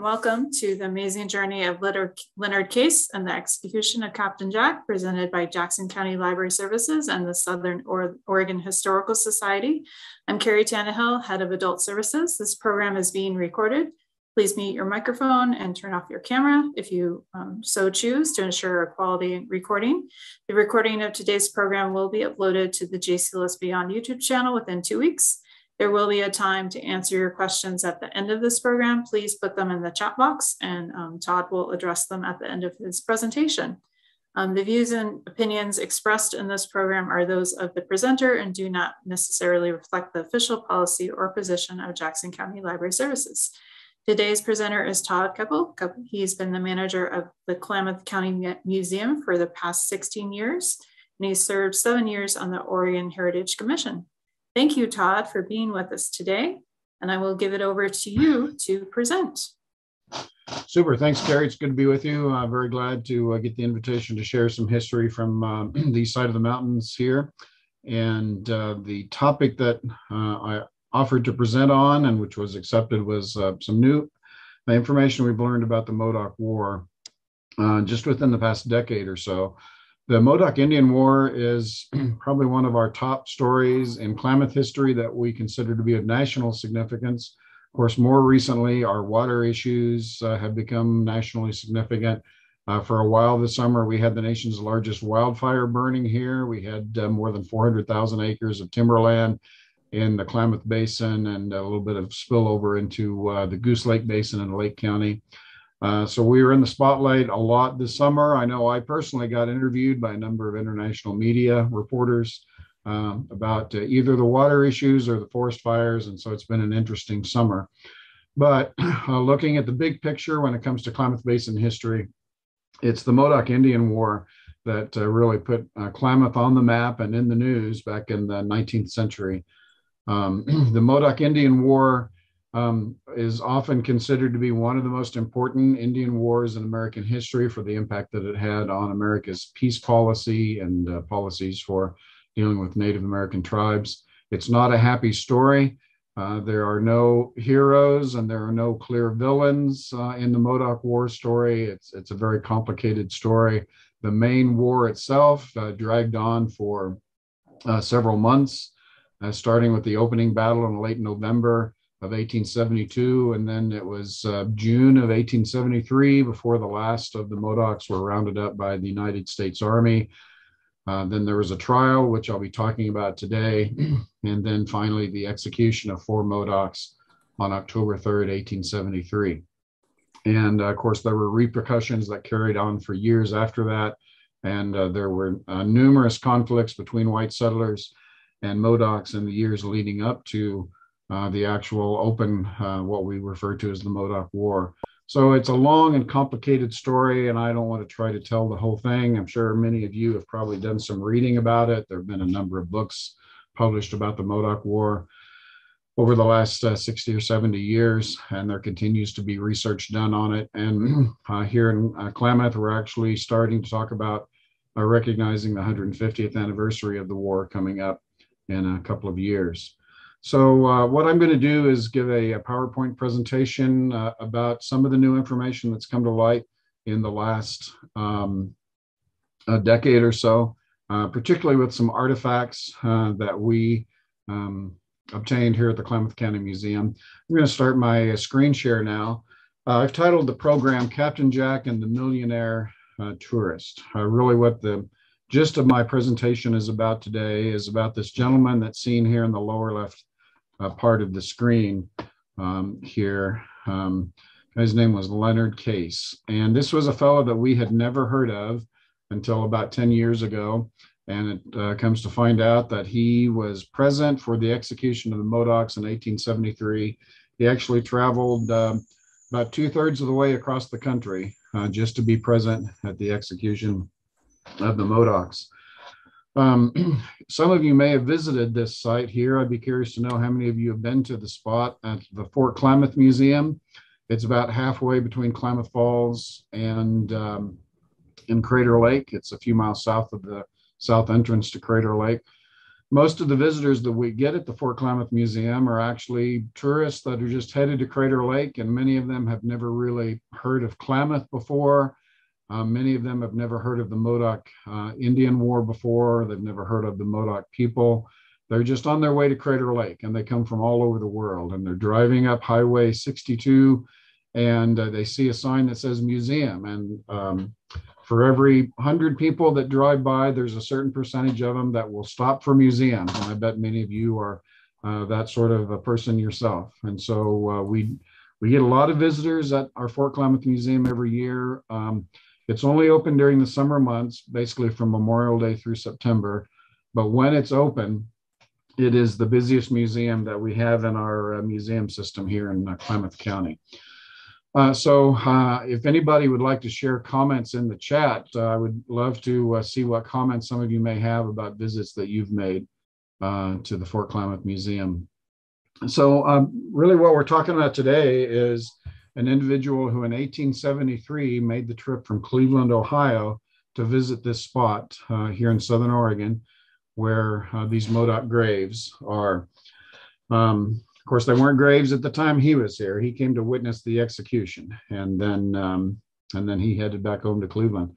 and welcome to the amazing journey of Leonard Case and the execution of Captain Jack, presented by Jackson County Library Services and the Southern Oregon Historical Society. I'm Carrie Tannehill, Head of Adult Services. This program is being recorded. Please mute your microphone and turn off your camera if you so choose to ensure a quality recording. The recording of today's program will be uploaded to the JCLS Beyond YouTube channel within 2 weeks. There will be a time to answer your questions at the end of this program. Please put them in the chat box, and Todd will address them at the end of his presentation. The views and opinions expressed in this program are those of the presenter and do not necessarily reflect the official policy or position of Jackson County Library Services. Today's presenter is Todd Keppel. He's been the manager of the Klamath County Museum for the past 16 years, and he served 7 years on the Oregon Heritage Commission. Thank you, Todd, for being with us today, and I will give it over to you to present. Super. Thanks, Carrie. It's good to be with you. I'm very glad to get the invitation to share some history from the east side of the mountains here. And the topic that I offered to present on and which was accepted was some new information we've learned about the Modoc War just within the past decade or so. The Modoc Indian War is probably one of our top stories in Klamath history that we consider to be of national significance. Of course, more recently, our water issues have become nationally significant. For a while this summer, we had the nation's largest wildfire burning here. We had more than 400,000 acres of timberland in the Klamath Basin and a little bit of spillover into the Goose Lake Basin in Lake County. So we were in the spotlight a lot this summer. I know I personally got interviewed by a number of international media reporters about either the water issues or the forest fires. And so it's been an interesting summer. But looking at the big picture when it comes to Klamath Basin history, it's the Modoc Indian War that really put Klamath on the map and in the news back in the 19th century. The Modoc Indian War is often considered to be one of the most important Indian wars in American history for the impact that it had on America's peace policy and policies for dealing with Native American tribes. It's not a happy story. There are no heroes and there are no clear villains in the Modoc War story. It's a very complicated story. The main war itself dragged on for several months, starting with the opening battle in late November of 1872, and then it was June of 1873 before the last of the Modocs were rounded up by the United States Army. Then there was a trial, which I'll be talking about today, and then finally the execution of 4 Modocs on October 3rd, 1873. And of course, there were repercussions that carried on for years after that, and there were numerous conflicts between white settlers and Modocs in the years leading up to the actual open, what we refer to as the Modoc War. So it's a long and complicated story, and I don't want to try to tell the whole thing. I'm sure many of you have probably done some reading about it. There have been a number of books published about the Modoc War over the last 60 or 70 years, and there continues to be research done on it. And here in Klamath, we're actually starting to talk about recognizing the 150th anniversary of the war coming up in a couple of years. So what I'm going to do is give a PowerPoint presentation about some of the new information that's come to light in the last decade or so, particularly with some artifacts that we obtained here at the Klamath County Museum. I'm going to start my screen share now. I've titled the program Captain Jack and the Millionaire Tourist. Really what the gist of my presentation is about today is about this gentleman that's seen here in the lower left part of the screen here. His name was Leonard Case. And this was a fellow that we had never heard of until about 10 years ago. And it comes to find out that he was present for the execution of the Modocs in 1873. He actually traveled about 2/3 of the way across the country just to be present at the execution of the Modocs. Some of you may have visited this site here. I'd be curious to know how many of you have been to the spot at the Fort Klamath Museum. It's about halfway between Klamath Falls and in Crater Lake. It's a few miles south of the south entrance to Crater Lake. Most of the visitors that we get at the Fort Klamath Museum are actually tourists that are just headed to Crater Lake, and many of them have never really heard of Klamath before. Many of them have never heard of the Modoc Indian War before. They've never heard of the Modoc people. They're just on their way to Crater Lake, and they come from all over the world, and they're driving up Highway 62, and they see a sign that says museum, and for every 100 people that drive by, there's a certain percentage of them that will stop for museums, and I bet many of you are that sort of a person yourself. And so we get a lot of visitors at our Fort Klamath Museum every year. It's only open during the summer months, basically from Memorial Day through September, but when it's open, it is the busiest museum that we have in our museum system here in Klamath County. So if anybody would like to share comments in the chat, I would love to see what comments some of you may have about visits that you've made to the Fort Klamath Museum. So really what we're talking about today is an individual who in 1873 made the trip from Cleveland, Ohio to visit this spot here in Southern Oregon where these Modoc graves are. Of course, they weren't graves at the time he was here. He came to witness the execution, and then he headed back home to Cleveland.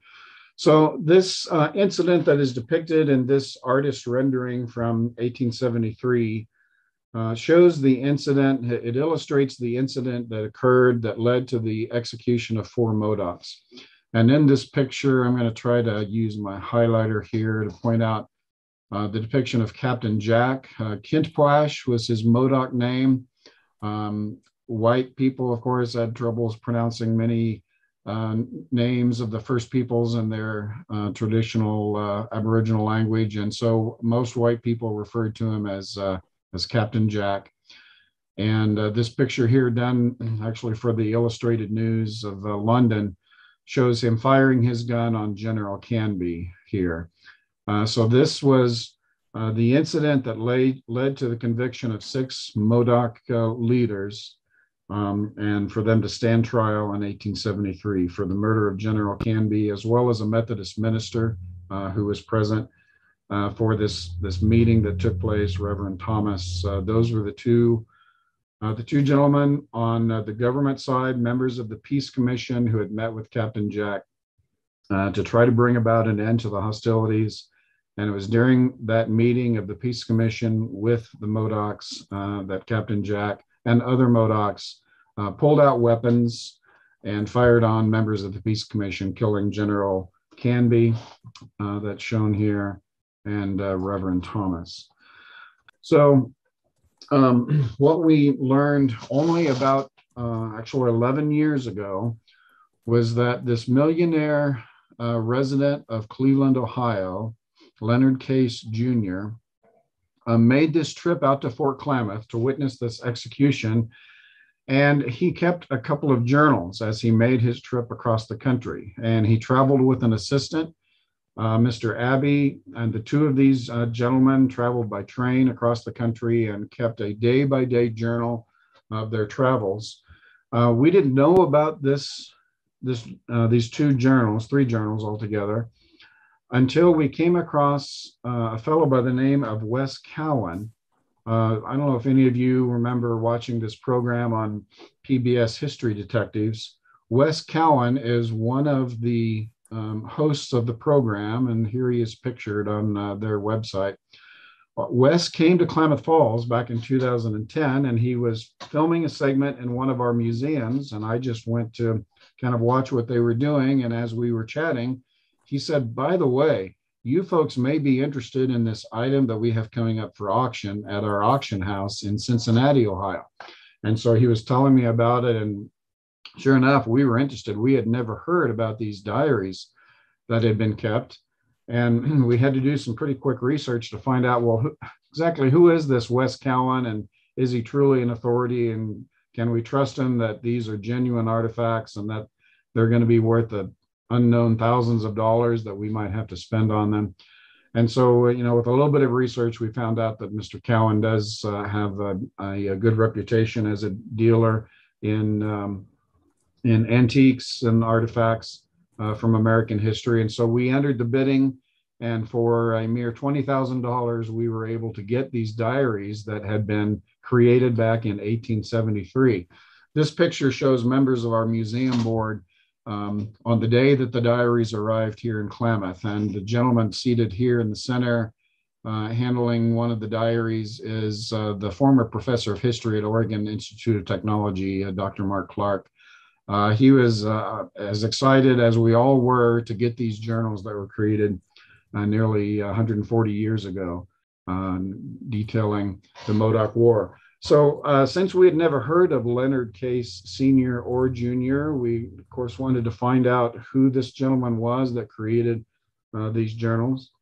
So this incident that is depicted in this artist's rendering from 1873 shows the incident. It illustrates the incident that occurred that led to the execution of 4 Modocs. And in this picture, I'm going to try to use my highlighter here to point out the depiction of Captain Jack. Kintpuash was his Modoc name. White people, of course, had troubles pronouncing many names of the first peoples in their traditional Aboriginal language. And so most white people referred to him as Captain Jack. And this picture here, done actually for the Illustrated News of London, shows him firing his gun on General Canby here. So this was the incident that led to the conviction of 6 Modoc leaders and for them to stand trial in 1873 for the murder of General Canby, as well as a Methodist minister who was present for this meeting that took place, Reverend Thomas. Those were the two gentlemen on the government side, members of the Peace Commission, who had met with Captain Jack to try to bring about an end to the hostilities. And it was during that meeting of the Peace Commission with the Modocs that Captain Jack and other Modocs pulled out weapons and fired on members of the Peace Commission, killing General Canby, that's shown here, and Reverend Thomas. So what we learned only about actually 11 years ago was that this millionaire resident of Cleveland, Ohio, Leonard Case, Jr., made this trip out to Fort Klamath to witness this execution, and he kept a couple of journals as he made his trip across the country, and he traveled with an assistant, Mr. Abbey, and the two of these gentlemen traveled by train across the country and kept a day-by-day journal of their travels. We didn't know about these 3 journals altogether, until we came across a fellow by the name of Wes Cowan. I don't know if any of you remember watching this program on PBS History Detectives. Wes Cowan is one of the hosts of the program, and here he is pictured on their website. Wes came to Klamath Falls back in 2010, and he was filming a segment in one of our museums, and I just went to kind of watch what they were doing. And as we were chatting, he said, by the way, you folks may be interested in this item that we have coming up for auction at our auction house in Cincinnati, Ohio. And so he was telling me about it. And sure enough, we were interested. We had never heard about these diaries that had been kept. And we had to do some pretty quick research to find out, well, exactly who is this Wes Cowan, and is he truly an authority, and can we trust him that these are genuine artifacts and that they're going to be worth the unknown thousands of dollars that we might have to spend on them? And so, you know, with a little bit of research, we found out that Mr. Cowan does have a good reputation as a dealer in antiques and artifacts from American history. And so we entered the bidding, And for a mere $20,000, we were able to get these diaries that had been created back in 1873. This picture shows members of our museum board on the day that the diaries arrived here in Klamath. And the gentleman seated here in the center handling one of the diaries is the former professor of history at Oregon Institute of Technology, Dr. Mark Clark. He was as excited as we all were to get these journals that were created nearly 140 years ago, detailing the Modoc War. So since we had never heard of Leonard Case Sr. or Jr., we of course wanted to find out who this gentleman was that created these journals.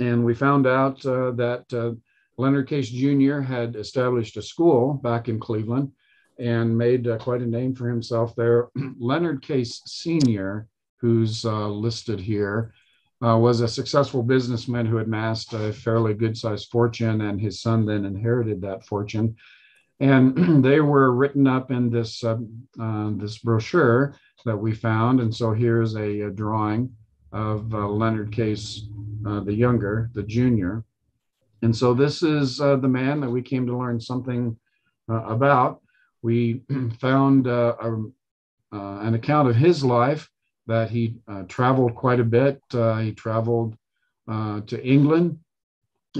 And we found out that Leonard Case Jr. had established a school back in Cleveland and made quite a name for himself there. Leonard Case Sr., who's listed here, was a successful businessman who amassed a fairly good-sized fortune, and his son then inherited that fortune. And they were written up in this, this brochure that we found. And so here's a drawing of Leonard Case, the younger, the junior. And so this is the man that we came to learn something about. We found an account of his life that he traveled quite a bit. He traveled to England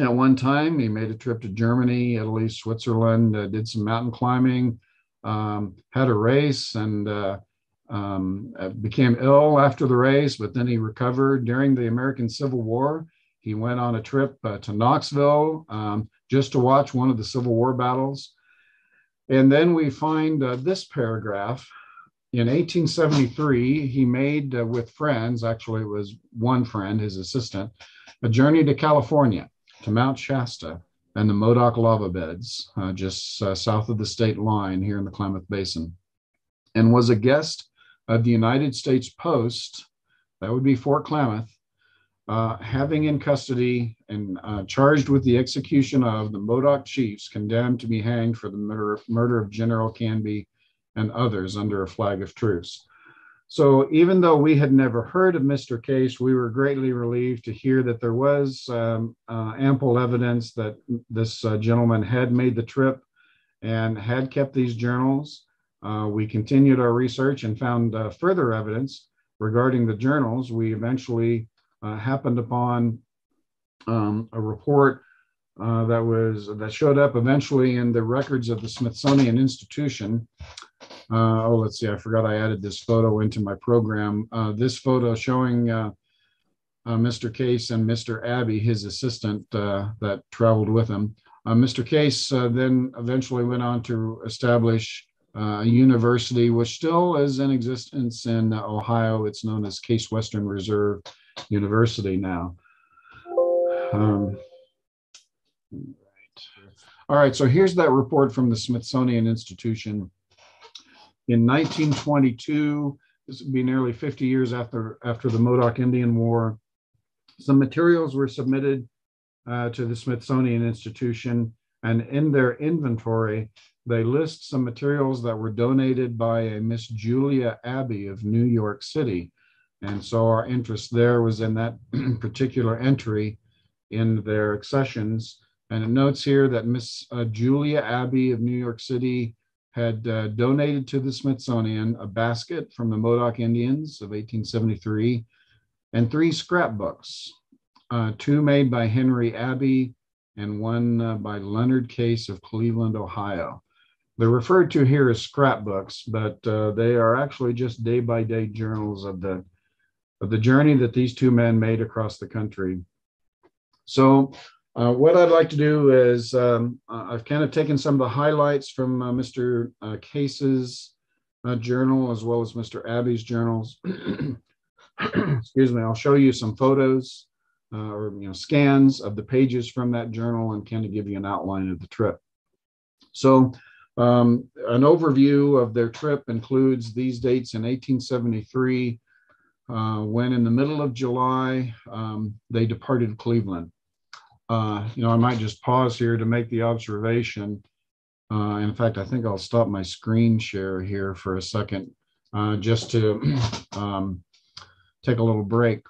at one time. He made a trip to Germany, Italy, Switzerland, did some mountain climbing, had a race, and became ill after the race, but then he recovered. During the American Civil War, he went on a trip to Knoxville just to watch one of the Civil War battles. And then we find this paragraph. In 1873, he made with friends, actually it was one friend, his assistant, a journey to California, to Mount Shasta and the Modoc lava beds, just south of the state line here in the Klamath Basin, and was a guest of the United States Post, that would be Fort Klamath, having in custody and charged with the execution of the Modoc chiefs condemned to be hanged for the murder of General Canby and others under a flag of truce. So even though we had never heard of Mr. Case, we were greatly relieved to hear that there was ample evidence that this gentleman had made the trip and had kept these journals. We continued our research and found further evidence regarding the journals. We eventually happened upon a report that showed up eventually in the records of the Smithsonian Institution. Oh, let's see, I forgot I added this photo into my program. This photo showing Mr. Case and Mr. Abbey, his assistant that traveled with him. Mr. Case then eventually went on to establish a university, which still is in existence in Ohio. It's known as Case Western Reserve University now. All right, so here's that report from the Smithsonian Institution. In 1922, this would be nearly 50 years after the Modoc Indian War, some materials were submitted to the Smithsonian Institution, and in their inventory, they list some materials that were donated by a Miss Julia Abbey of New York City. And so our interest there was in that particular entry in their accessions. And it notes here that Miss Julia Abbey of New York City had donated to the Smithsonian a basket from the Modoc Indians of 1873 and 3 scrapbooks, 2 made by Henry Abbey and 1 by Leonard Case of Cleveland, Ohio. They're referred to here as scrapbooks, but they are actually just day-by-day journals of the journey that these 2 men made across the country. So what I'd like to do is I've kind of taken some of the highlights from Mr. Case's journal as well as Mr. Abbey's journals. Excuse me, I'll show you some photos or scans of the pages from that journal and kind of give you an outline of the trip. So an overview of their trip includes these dates in 1873, when in the middle of July, they departed Cleveland. I might just pause here to make the observation. In fact, I think I'll stop my screen share here for a second, just to take a little break.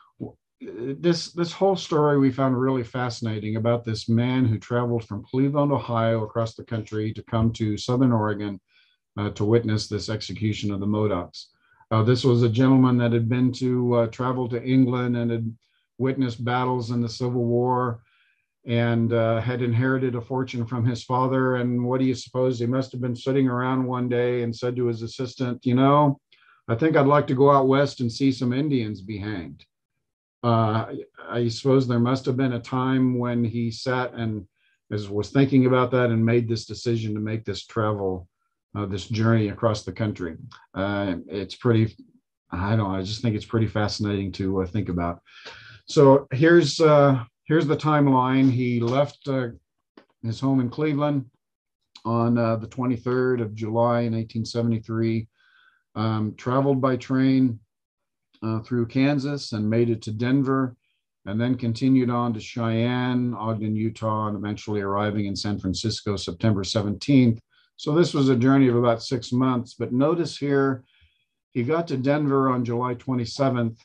this whole story we found really fascinating about this man who traveled from Cleveland, Ohio, across the country to come to Southern Oregon to witness this execution of the Modocs. This was a gentleman that had been to travel to England and had witnessed battles in the Civil War and had inherited a fortune from his father. And what do you suppose? He must have been sitting around one day and said to his assistant, you know, I think I'd like to go out west and see some Indians be hanged. I suppose there must have been a time when he sat and was thinking about that and made this decision to make this travel, this journey across the country. It's pretty, I don't know, I just think it's pretty fascinating to think about. So here's the timeline. He left his home in Cleveland on the 23rd of July in 1873, traveled by train through Kansas and made it to Denver, and then continued on to Cheyenne, Ogden, Utah, and eventually arriving in San Francisco September 17th. So this was a journey of about 6 months, but notice here, he got to Denver on July 27th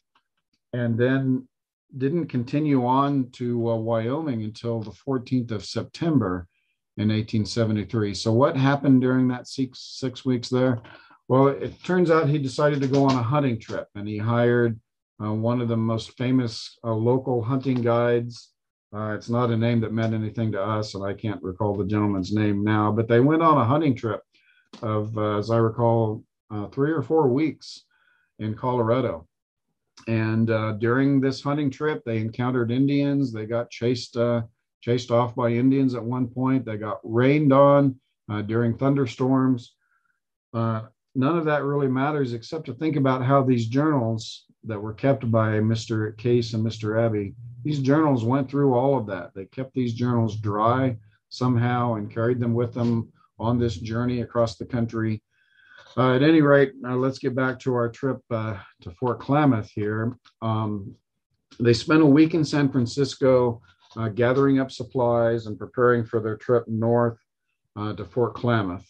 and then didn't continue on to Wyoming until the 14th of September in 1873. So what happened during that six weeks there? Well, it turns out he decided to go on a hunting trip, and he hired one of the most famous local hunting guides. It's not a name that meant anything to us, and I can't recall the gentleman's name now, but they went on a hunting trip of, as I recall, 3 or 4 weeks in Colorado. And during this hunting trip, they encountered Indians. They got chased off by Indians at one point. They got rained on during thunderstorms. None of that really matters except to think about how these journals that were kept by Mr. Case and Mr. Abbey, these journals went through all of that. They kept these journals dry somehow and carried them with them on this journey across the country. At any rate, let's get back to our trip to Fort Klamath here. They spent a week in San Francisco gathering up supplies and preparing for their trip north to Fort Klamath.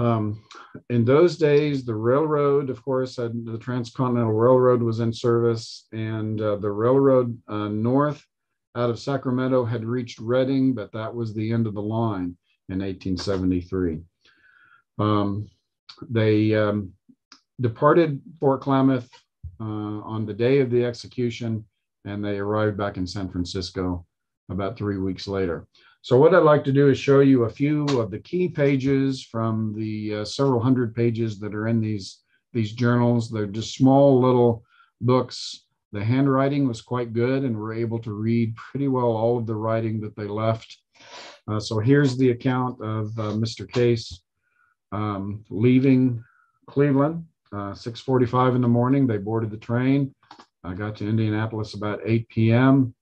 In those days, the railroad, of course, the Transcontinental Railroad was in service, and the railroad north out of Sacramento had reached Reading, but that was the end of the line in 1873. They departed Fort Klamath on the day of the execution, and they arrived back in San Francisco about 3 weeks later. So what I'd like to do is show you a few of the key pages from the several hundred pages that are in these journals. They're just small little books. The handwriting was quite good, and we're able to read pretty well all of the writing that they left. So here's the account of Mr. Case leaving Cleveland, 6:45 in the morning. They boarded the train. I got to Indianapolis about 8 p.m.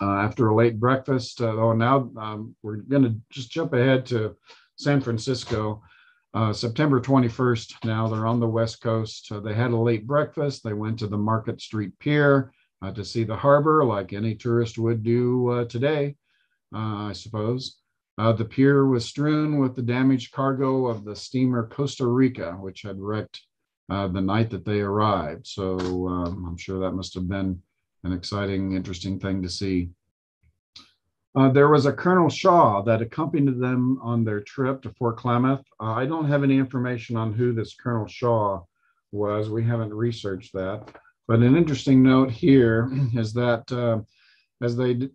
After a late breakfast, we're going to just jump ahead to San Francisco, September 21st. Now they're on the West Coast. They had a late breakfast. They went to the Market Street Pier to see the harbor, like any tourist would do today, I suppose. The pier was strewn with the damaged cargo of the steamer Costa Rica, which had wrecked the night that they arrived. So I'm sure that must have been an exciting, interesting thing to see. There was a Colonel Shaw that accompanied them on their trip to Fort Klamath. I don't have any information on who this Colonel Shaw was. We haven't researched that. But an interesting note here is that as they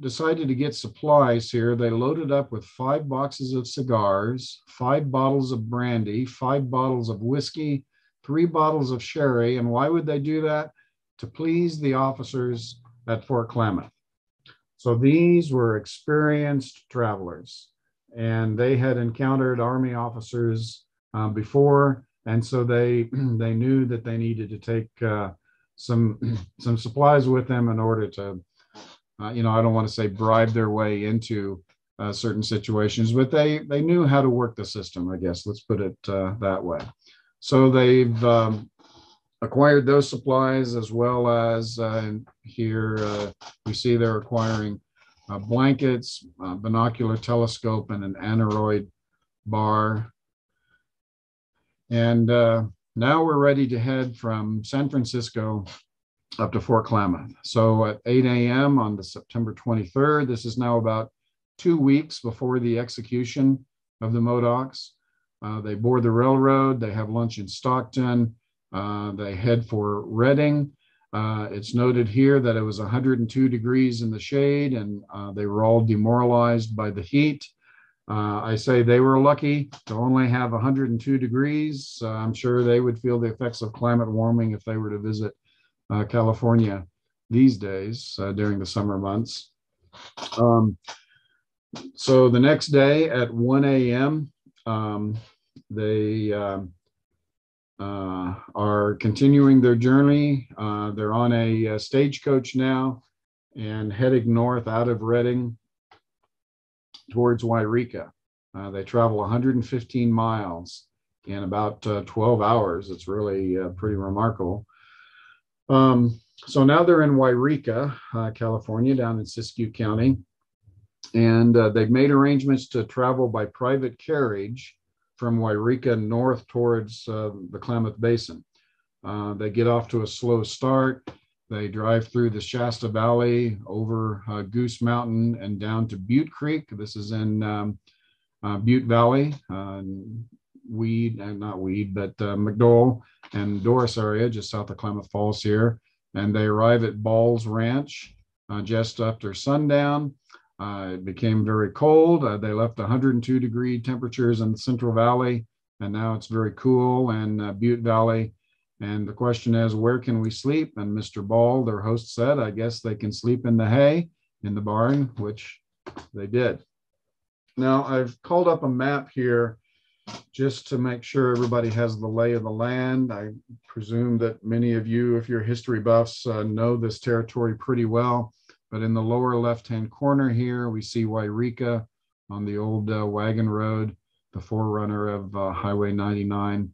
decided to get supplies here, they loaded up with 5 boxes of cigars, 5 bottles of brandy, 5 bottles of whiskey, 3 bottles of sherry. And why would they do that? To please the officers at Fort Klamath. So these were experienced travelers, and they had encountered Army officers before, and so they knew that they needed to take some supplies with them in order to, I don't want to say bribe their way into certain situations, but they knew how to work the system, I guess. Let's put it that way. So they've acquired those supplies, as well as here we see they're acquiring blankets, binocular telescope, and an aneroid bar. And now we're ready to head from San Francisco up to Fort Klamath. So at 8 a.m. on the September 23rd, this is now about 2 weeks before the execution of the Modocs. They board the railroad, they have lunch in Stockton, they head for Reading. It's noted here that it was 102 degrees in the shade, and they were all demoralized by the heat. I say they were lucky to only have 102 degrees. I'm sure they would feel the effects of climate warming if they were to visit California these days during the summer months. So the next day at 1 a.m., they are continuing their journey. They're on a stagecoach now and heading north out of Reading towards Yreka. They travel 115 miles in about 12 hours. It's really pretty remarkable. So now they're in Yreka, California, down in Siskiyou County, and they've made arrangements to travel by private carriage from Yreka north towards the Klamath Basin. They get off to a slow start. They drive through the Shasta Valley, over Goose Mountain, and down to Butte Creek. This is in Butte Valley, McDowell and Doris area, just south of Klamath Falls here. And they arrive at Ball's Ranch just after sundown. It became very cold. They left 102 degree temperatures in the Central Valley, and now it's very cool in Butte Valley. And the question is, where can we sleep? And Mr. Ball, their host, said, I guess they can sleep in the hay in the barn, which they did. Now, I've called up a map here just to make sure everybody has the lay of the land. I presume that many of you, if you're history buffs, know this territory pretty well. But in the lower left-hand corner here, we see Yreka on the old wagon road, the forerunner of Highway 99.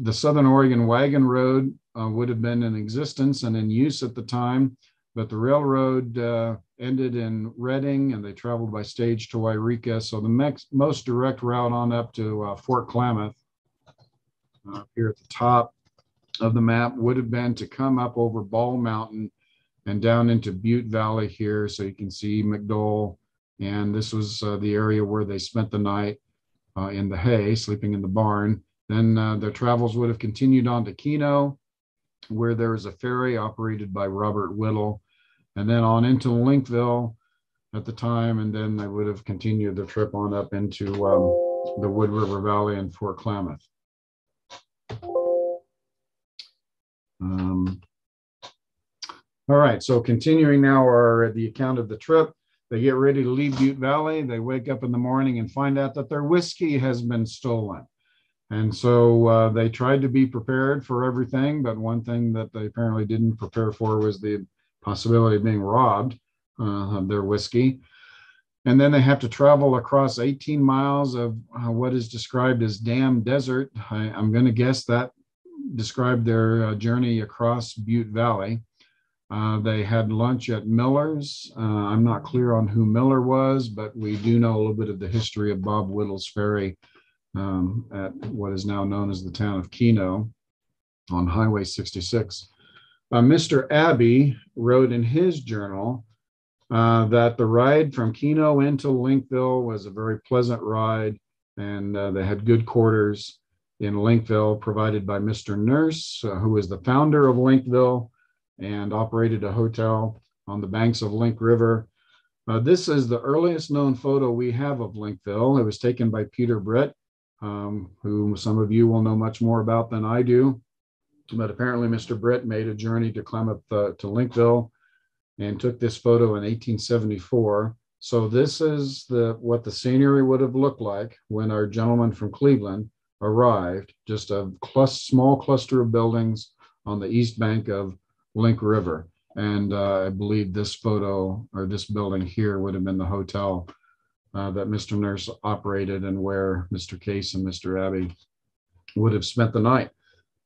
The Southern Oregon Wagon Road would have been in existence and in use at the time, but the railroad ended in Reading, and they traveled by stage to Yreka. So the most direct route on up to Fort Klamath, here at the top of the map, would have been to come up over Ball Mountain and down into Butte Valley here. So you can see McDowell, and this was the area where they spent the night in the hay, sleeping in the barn. Then their travels would have continued on to Keno, where there is a ferry operated by Robert Whittle, and then on into Linkville at the time, and then they would have continued the trip on up into the Wood River Valley and Fort Klamath. All right, so continuing now are the account of the trip. They get ready to leave Butte Valley. They wake up in the morning and find out that their whiskey has been stolen. And so they tried to be prepared for everything, but one thing that they apparently didn't prepare for was the possibility of being robbed of their whiskey. And then they have to travel across 18 miles of what is described as damn desert. I'm going to guess that described their journey across Butte Valley. They had lunch at Miller's. I'm not clear on who Miller was, but we do know a little bit of the history of Bob Whittle's ferry at what is now known as the town of Keno on Highway 66. Mr. Abbey wrote in his journal that the ride from Keno into Linkville was a very pleasant ride, and they had good quarters in Linkville provided by Mr. Nurse, who was the founder of Linkville and operated a hotel on the banks of Link River. This is the earliest known photo we have of Linkville. It was taken by Peter Britt, who some of you will know much more about than I do, but apparently Mr. Britt made a journey to Klamath to Linkville and took this photo in 1874. So this is what the scenery would have looked like when our gentleman from Cleveland arrived, just a small cluster of buildings on the east bank of Link River. And I believe this photo or this building here would have been the hotel that Mr. Nurse operated and where Mr. Case and Mr. Abbey would have spent the night.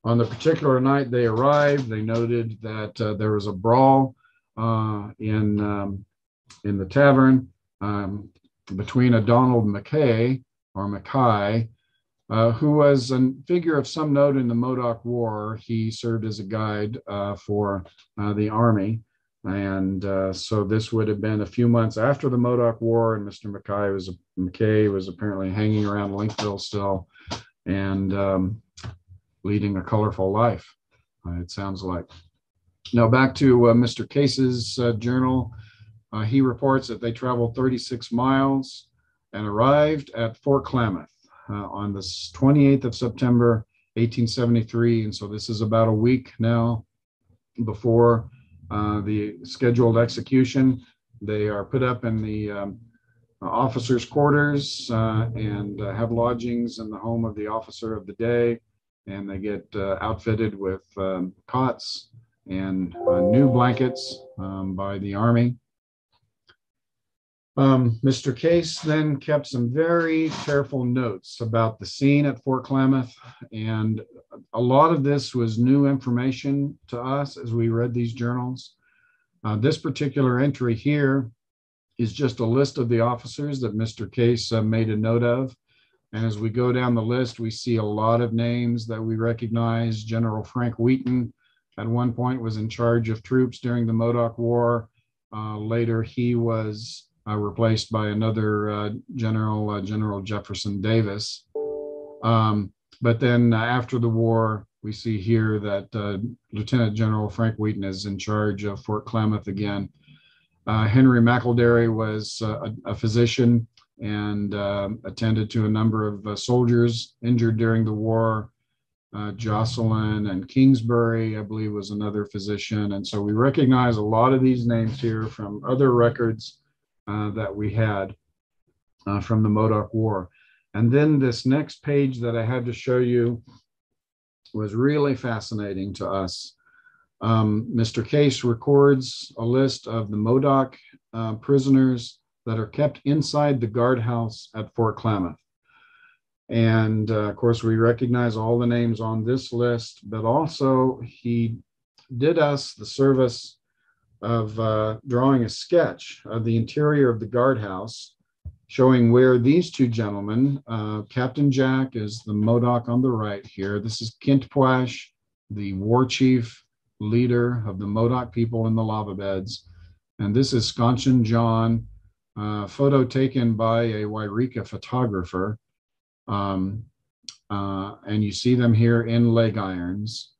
On the particular night they arrived, they noted that there was a brawl in the tavern between a Donald McKay who was a figure of some note in the Modoc War. He served as a guide for the Army. And so this would have been a few months after the Modoc War, and Mr. McKay was apparently hanging around Linkville still and leading a colorful life, it sounds like. Now back to Mr. Case's journal. He reports that they traveled 36 miles and arrived at Fort Klamath on the 28th of September, 1873. And so this is about a week now before the scheduled execution. They are put up in the officers' quarters and have lodgings in the home of the officer of the day. And they get outfitted with cots and new blankets by the Army. Mr. Case then kept some very careful notes about the scene at Fort Klamath, and a lot of this was new information to us as we read these journals. This particular entry here is just a list of the officers that Mr. Case made a note of, and as we go down the list, we see a lot of names that we recognize. General Frank Wheaton at one point was in charge of troops during the Modoc War. Later he was replaced by another general, General Jefferson Davis. But then after the war, we see here that Lieutenant General Frank Wheaton is in charge of Fort Klamath again. Henry McElderry was a physician and attended to a number of soldiers injured during the war. Jocelyn and Kingsbury, I believe, was another physician. And so we recognize a lot of these names here from other records that we had from the Modoc War. And then this next page that I had to show you was really fascinating to us. Mr. Case records a list of the Modoc prisoners that are kept inside the guardhouse at Fort Klamath. And of course, we recognize all the names on this list, but also he did us the service of drawing a sketch of the interior of the guardhouse, showing where these two gentlemen, Captain Jack is the Modoc on the right here. This is Kintpuash, the war chief leader of the Modoc people in the lava beds. And this is Schonchin John, photo taken by a Yreka photographer. And you see them here in leg irons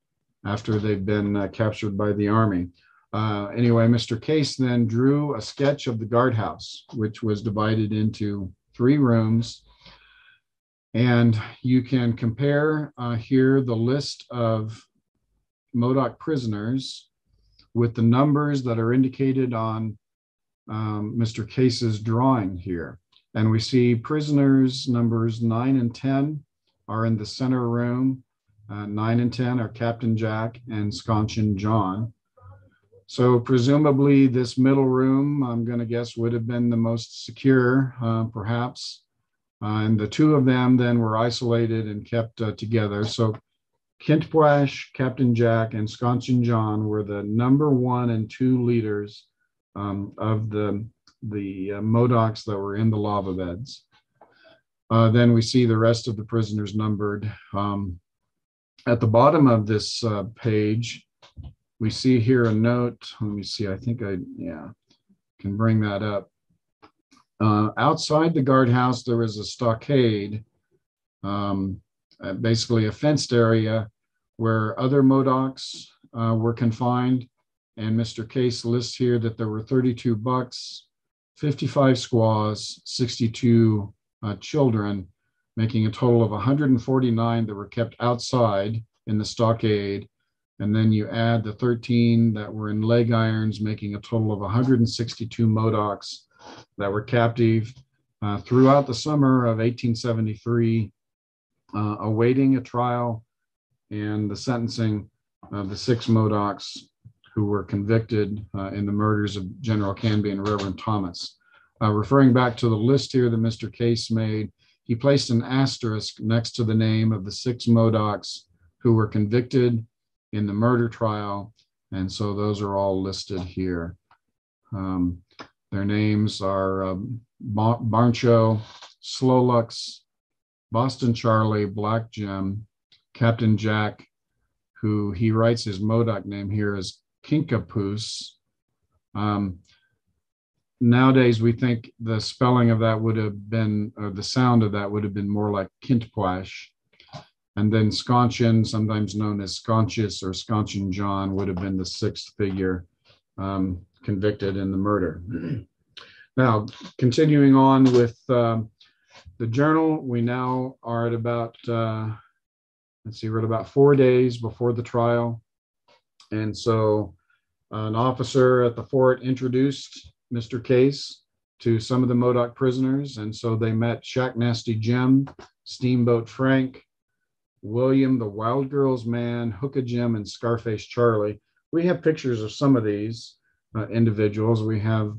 after they've been captured by the Army. Anyway, Mr. Case then drew a sketch of the guardhouse, which was divided into 3 rooms. And you can compare here the list of Modoc prisoners with the numbers that are indicated on Mr. Case's drawing here. And we see prisoners numbers 9 and 10 are in the center room. 9 and 10 are Captain Jack and Schonchin John. So presumably this middle room, I'm going to guess, would have been the most secure, perhaps. And the two of them then were isolated and kept together. So Kintpuash, Captain Jack, and Schonchin John were the number 1 and 2 leaders of the Modocs that were in the lava beds. Then we see the rest of the prisoners numbered. At the bottom of this page, we see here a note. Let me see, I think I can bring that up. Outside the guardhouse, there is a stockade, basically a fenced area where other Modocs were confined. And Mr. Case lists here that there were 32 bucks, 55 squaws, 62 children, making a total of 149 that were kept outside in the stockade. And then you add the 13 that were in leg irons, making a total of 162 Modocs that were captive throughout the summer of 1873, awaiting a trial and the sentencing of the 6 Modocs who were convicted in the murders of General Canby and Reverend Thomas. Referring back to the list here that Mr. Case made, he placed an asterisk next to the name of the 6 Modocs who were convicted in the murder trial, and so those are all listed here. Their names are Barncho, Slow Lux, Boston Charlie, Black Jim, Captain Jack, who he writes his Modoc name here as Kintpuash. Nowadays, we think the spelling of that would have been, or the sound of that would have been more like Kintpuash. And then Schonchin, sometimes known as Sconchus or Schonchin John, would have been the sixth figure convicted in the murder. Now, continuing on with the journal, we now are at about, let's see, we're at about 4 days before the trial. And so an officer at the fort introduced Mr. Case to some of the Modoc prisoners. And so they met Shacknasty Jim, Steamboat Frank, William, the Wild Girls Man, Hookah Jim, and Scarface Charlie. We have pictures of some of these individuals. We have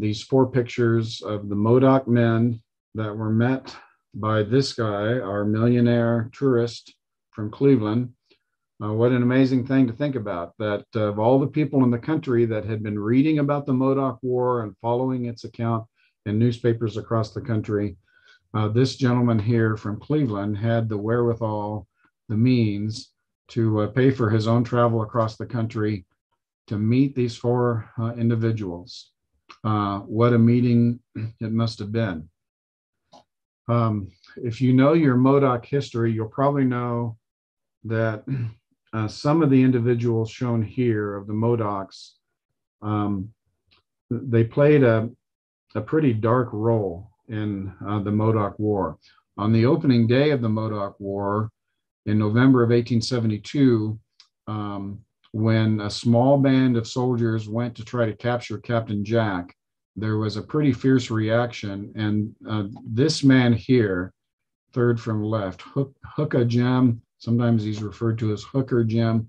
these four pictures of the Modoc men that were met by this guy, our millionaire tourist from Cleveland. What an amazing thing to think about, that of all the people in the country that had been reading about the Modoc War and following its account in newspapers across the country, this gentleman here from Cleveland had the wherewithal, the means to pay for his own travel across the country to meet these four individuals. What a meeting it must have been. If you know your Modoc history, you'll probably know that some of the individuals shown here of the Modocs, they played a pretty dark role in the Modoc War. On the opening day of the Modoc War, in November of 1872, when a small band of soldiers went to try to capture Captain Jack, there was a pretty fierce reaction. And this man here, third from left, Hookah Jim, sometimes he's referred to as Hooker Jim,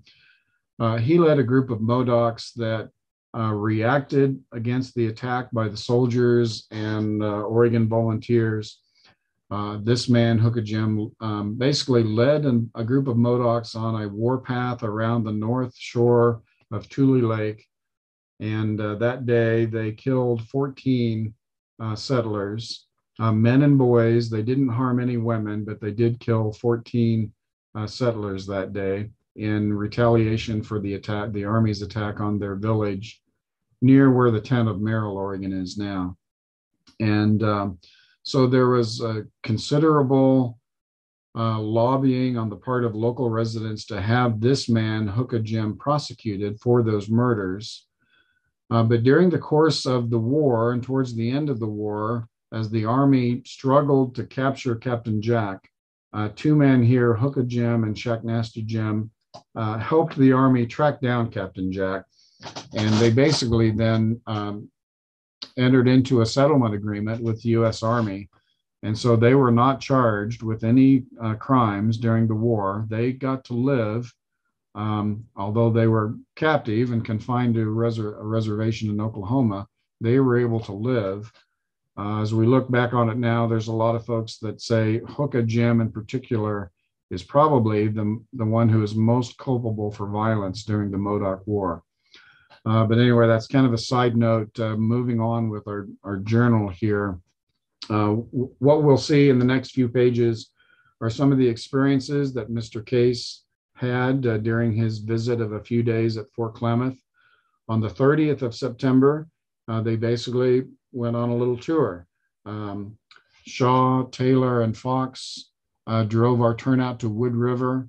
he led a group of Modocs that reacted against the attack by the soldiers and Oregon volunteers. This man, Hookah Jim, basically led a group of Modocs on a warpath around the north shore of Tule Lake. And that day they killed 14 settlers, men and boys. They didn't harm any women, but they did kill 14 settlers that day, in retaliation for the attack, the Army's attack on their village near where the town of Merrill, Oregon is now. And so there was a considerable lobbying on the part of local residents to have this man, Hookah Jim, prosecuted for those murders. But during the course of the war and towards the end of the war, as the Army struggled to capture Captain Jack, two men here, Hookah Jim and Shacknasty Jim, helped the Army track down Captain Jack, and they basically then entered into a settlement agreement with the U.S. Army, and so they were not charged with any crimes during the war. They got to live, although they were captive and confined to a reservation in Oklahoma, they were able to live. As we look back on it now, there's a lot of folks that say Hookah Jim in particular is probably the one who is most culpable for violence during the Modoc War. But anyway, that's kind of a side note. Moving on with our journal here. What we'll see in the next few pages are some of the experiences that Mr. Case had during his visit of a few days at Fort Klamath. On the 30th of September, they basically went on a little tour. Shaw, Taylor, and Fox drove our turnout to Wood River,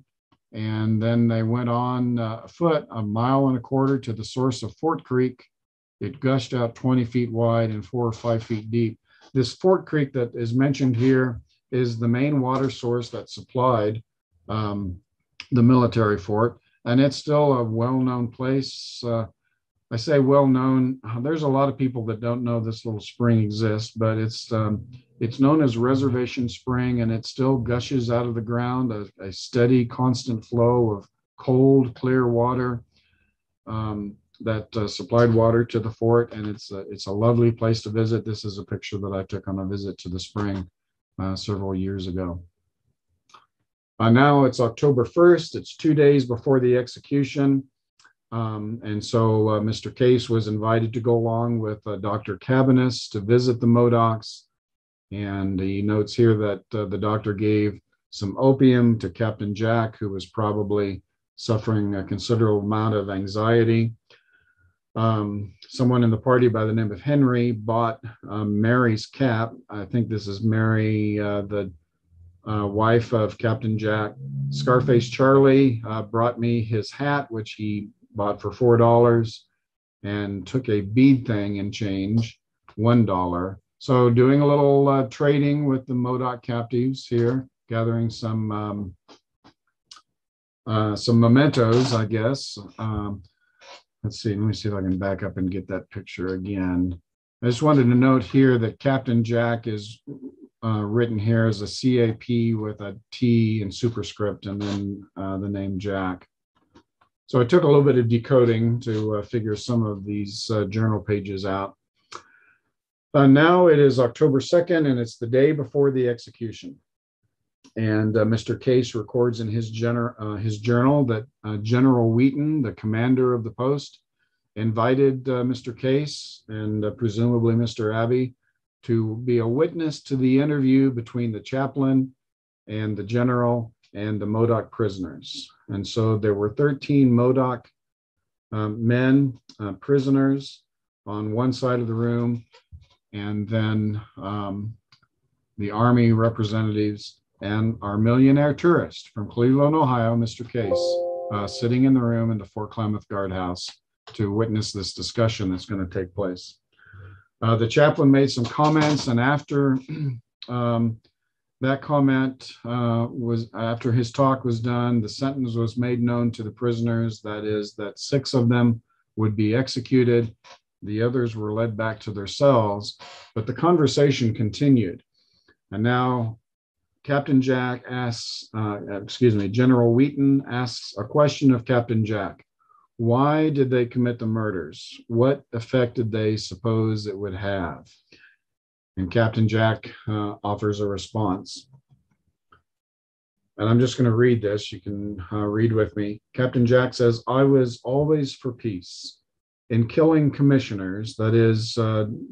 and then they went on foot 1.25 miles to the source of Fort Creek. It gushed out 20 feet wide and 4 or 5 feet deep. This Fort Creek that is mentioned here is the main water source that supplied the military fort, and it's still a well-known place. I say well-known, there's a lot of people that don't know this little spring exists, but it's known as Reservation Spring, and it still gushes out of the ground, a steady, constant flow of cold, clear water that supplied water to the fort, and it's a lovely place to visit. This is a picture that I took on a visit to the spring several years ago. Now it's October 1st. It's 2 days before the execution. And so Mr. Case was invited to go along with Dr. Cabanis to visit the Modocs. And he notes here that the doctor gave some opium to Captain Jack, who was probably suffering a considerable amount of anxiety. Someone in the party by the name of Henry bought Mary's cap. I think this is Mary, the wife of Captain Jack. Scarface Charlie brought me his hat, which he bought for $4, and took a bead thing in change, $1. So doing a little trading with the Modoc captives here, gathering some mementos, I guess. Let's see, let me see if I can back up and get that picture again. I just wanted to note here that Captain Jack is written here as a CAP with a T and superscript, and then the name Jack. So I took a little bit of decoding to figure some of these journal pages out. Now it is October 2nd, and it's the day before the execution. And Mr. Case records in his journal that General Wheaton, the commander of the post, invited Mr. Case and presumably Mr. Abbey to be a witness to the interview between the chaplain and the general and the Modoc prisoners. And so there were 13 Modoc men, prisoners, on one side of the room, and then the Army representatives and our millionaire tourist from Cleveland, Ohio, Mr. Case, sitting in the room in the Fort Klamath guardhouse to witness this discussion that's going to take place. The chaplain made some comments, and after that comment was, after his talk was done, the sentence was made known to the prisoners, that is, that 6 of them would be executed. The others were led back to their cells, but the conversation continued. And now Captain Jack asks, General Wheaton asks a question of Captain Jack. Why did they commit the murders? What effect did they suppose it would have? And Captain Jack offers a response. And I'm just going to read this. You can read with me. Captain Jack says, I was always for peace. In killing commissioners, that is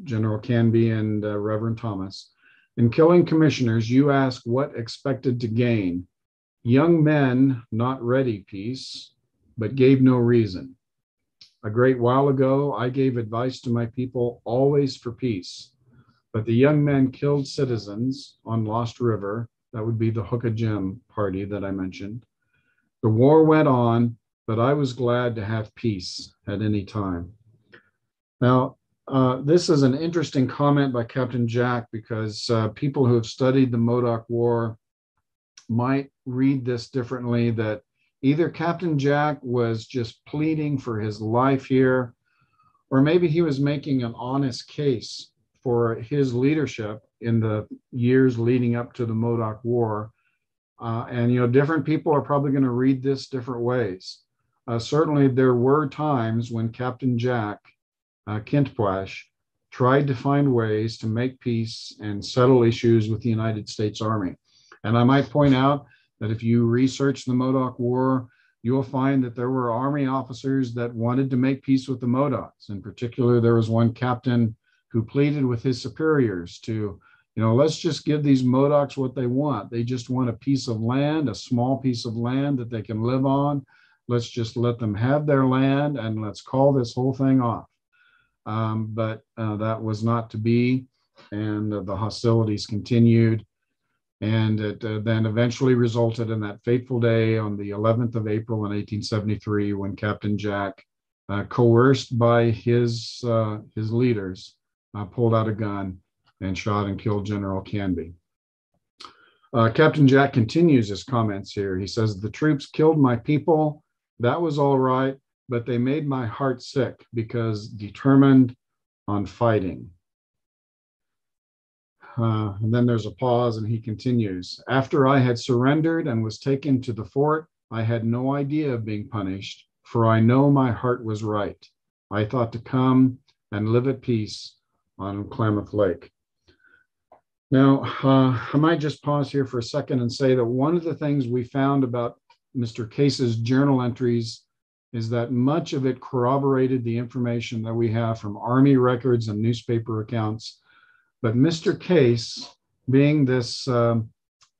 General Canby and Reverend Thomas, in killing commissioners, you ask what expected to gain. Young men not ready peace, but gave no reason. A great while ago, I gave advice to my people always for peace, but the young men killed citizens on Lost River. That would be the Hookah Jim party that I mentioned. The war went on, but I was glad to have peace at any time. Now, this is an interesting comment by Captain Jack, because people who have studied the Modoc War might read this differently, that either Captain Jack was just pleading for his life here, or maybe he was making an honest case for his leadership in the years leading up to the Modoc War. And, you know, different people are probably going to read this different ways. Certainly there were times when Captain Jack, Kintpuash, tried to find ways to make peace and settle issues with the United States Army. And I might point out that if you research the Modoc War, you will find that there were Army officers that wanted to make peace with the Modocs. In particular, there was one captain who pleaded with his superiors to, you know, let's just give these Modocs what they want. They just want a piece of land, a small piece of land that they can live on. Let's just let them have their land and let's call this whole thing off. But that was not to be, and the hostilities continued. And it then eventually resulted in that fateful day on the 11th of April in 1873, when Captain Jack, coerced by his leaders, pulled out a gun and shot and killed General Canby. Captain Jack continues his comments here. He says, the troops killed my people. That was all right, but they made my heart sick because determined on fighting. And then there's a pause, and he continues. After I had surrendered and was taken to the fort, I had no idea of being punished, for I know my heart was right. I thought to come and live at peace on Klamath Lake. Now, I might just pause here for a second and say that one of the things we found about Mr. Case's journal entries is that much of it corroborated the information that we have from Army records and newspaper accounts. But Mr. Case being this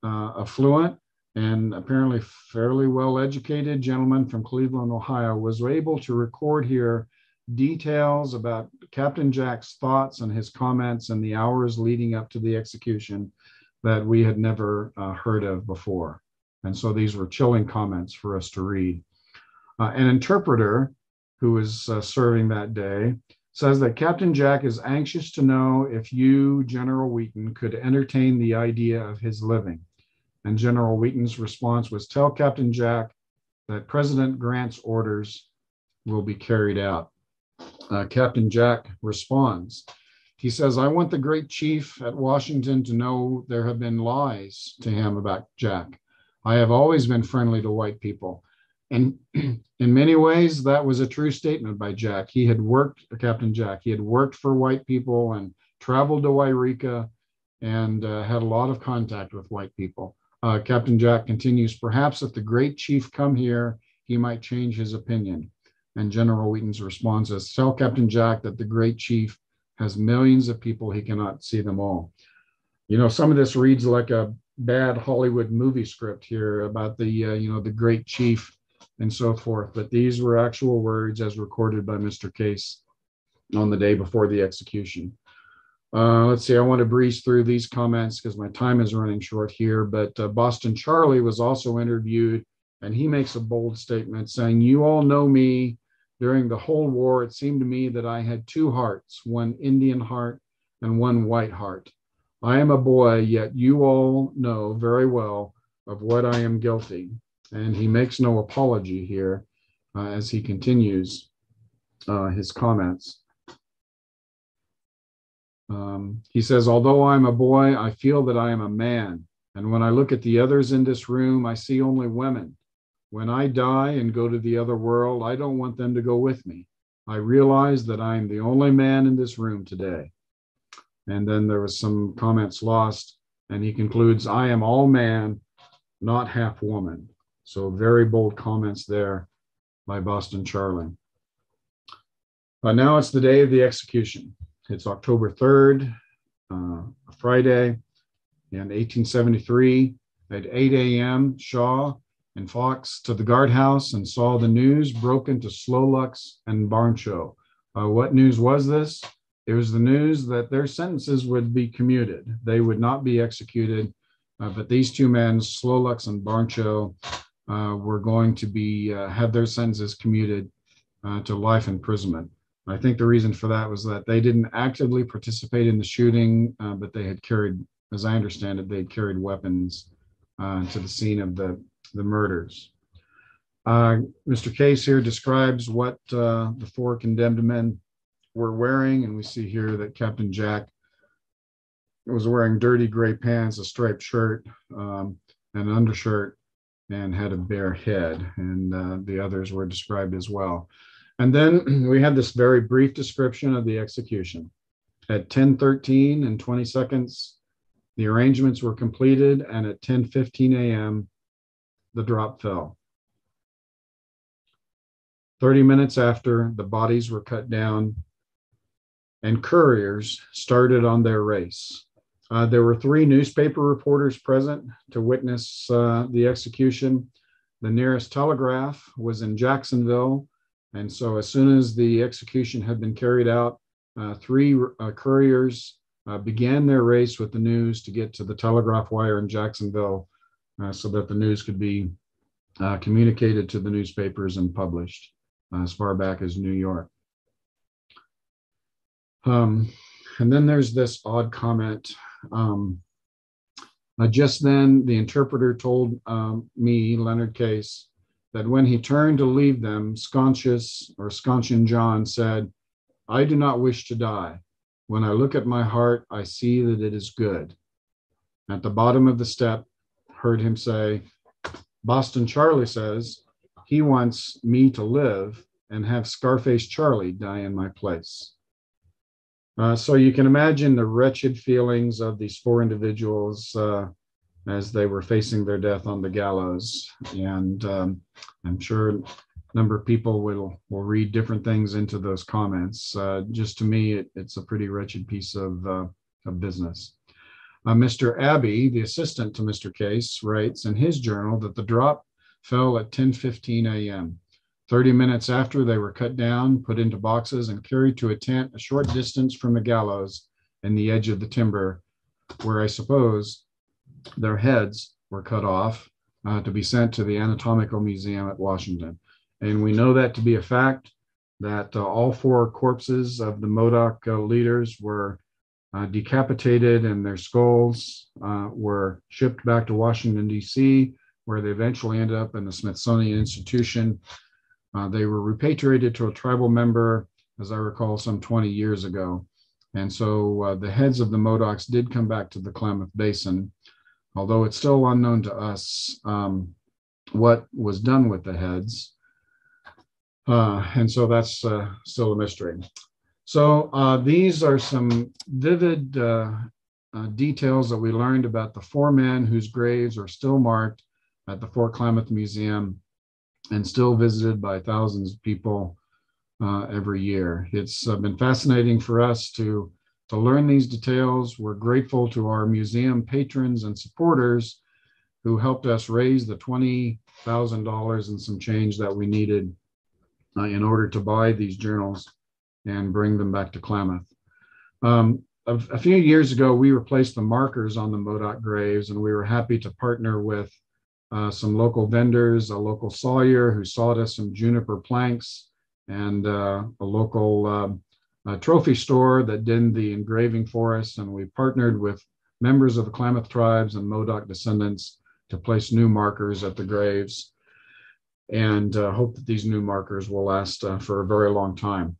affluent and apparently fairly well-educated gentleman from Cleveland, Ohio, was able to record here details about Captain Jack's thoughts and his comments in the hours leading up to the execution that we had never heard of before. And so these were chilling comments for us to read. An interpreter who was serving that day says that Captain Jack is anxious to know if you, General Wheaton, could entertain the idea of his living. And General Wheaton's response was, tell Captain Jack that President Grant's orders will be carried out. Captain Jack responds. He says, I want the great chief at Washington to know there have been lies to him about Jack. I have always been friendly to white people. And in many ways, that was a true statement by Jack. He had worked, Captain Jack, he had worked for white people and traveled to Yreka and had a lot of contact with white people. Captain Jack continues, perhaps if the great chief come here, he might change his opinion. And General Wheaton's response is, tell Captain Jack that the great chief has millions of people. He cannot see them all. You know, some of this reads like a bad Hollywood movie script here about the, you know, the great chief and so forth. But these were actual words as recorded by Mr. Case on the day before the execution. Let's see, I want to breeze through these comments because my time is running short here. But Boston Charlie was also interviewed, and he makes a bold statement saying, you all know me. During the whole war, it seemed to me that I had two hearts, one Indian heart and one white heart. I am a boy, yet you all know very well of what I am guilty. And he makes no apology here as he continues his comments. He says, although I'm a boy, I feel that I am a man. And when I look at the others in this room, I see only women. When I die and go to the other world, I don't want them to go with me. I realize that I am the only man in this room today. And then there was some comments lost, and he concludes, I am all man, not half woman. So very bold comments there by Boston Charlie. But now it's the day of the execution. It's October 3rd, a Friday in 1873 at 8 a.m. Shaw and Fox to the guardhouse and saw the news broken to Slow Lux and Barncho. What news was this? It was the news that their sentences would be commuted. They would not be executed, but these two men, Slow Lux and Barncho, were going to be have their sentences commuted to life imprisonment. I think the reason for that was that they didn't actively participate in the shooting, but they had carried, as I understand it, they had carried weapons to the scene of the murders. Mr. Case here describes what the four condemned men were wearing, and we see here that Captain Jack was wearing dirty gray pants, a striped shirt, an undershirt, and had a bare head, and the others were described as well. And then we had this very brief description of the execution. At 10:13 and 20 seconds, the arrangements were completed, and at 10:15 a.m., the drop fell. 30 minutes after, the bodies were cut down and couriers started on their race. There were three newspaper reporters present to witness the execution. The nearest telegraph was in Jacksonville, and so as soon as the execution had been carried out, three couriers began their race with the news to get to the telegraph wire in Jacksonville, so that the news could be communicated to the newspapers and published as far back as New York. And then there's this odd comment. Just then, the interpreter told me, Leonard Case, that when he turned to leave them, Schonchin John said, I do not wish to die. When I look at my heart, I see that it is good. At the bottom of the step, heard him say, Boston Charlie says, he wants me to live and have Scarface Charlie die in my place. So you can imagine the wretched feelings of these four individuals as they were facing their death on the gallows. And I'm sure a number of people will read different things into those comments. Just to me, it's a pretty wretched piece of business. Mr. Abbey, the assistant to Mr. Case, writes in his journal that the drop fell at 10:15 a.m. 30 minutes after, they were cut down, put into boxes, and carried to a tent a short distance from the gallows in the edge of the timber, where I suppose their heads were cut off to be sent to the Anatomical Museum at Washington. And we know that to be a fact, that all four corpses of the Modoc leaders were decapitated, and their skulls were shipped back to Washington, D.C., where they eventually ended up in the Smithsonian Institution. They were repatriated to a tribal member, as I recall, some 20 years ago. And so the heads of the Modocs did come back to the Klamath Basin, although it's still unknown to us what was done with the heads. And so that's still a mystery. So these are some vivid details that we learned about the four men whose graves are still marked at the Fort Klamath Museum and still visited by thousands of people every year. It's been fascinating for us to learn these details. We're grateful to our museum patrons and supporters who helped us raise the $20,000 and some change that we needed in order to buy these journals and bring them back to Klamath. A few years ago, we replaced the markers on the Modoc graves, and we were happy to partner with some local vendors, a local sawyer who sawed us some juniper planks, and a local trophy store that did the engraving for us. And we partnered with members of the Klamath tribes and Modoc descendants to place new markers at the graves, and hope that these new markers will last for a very long time.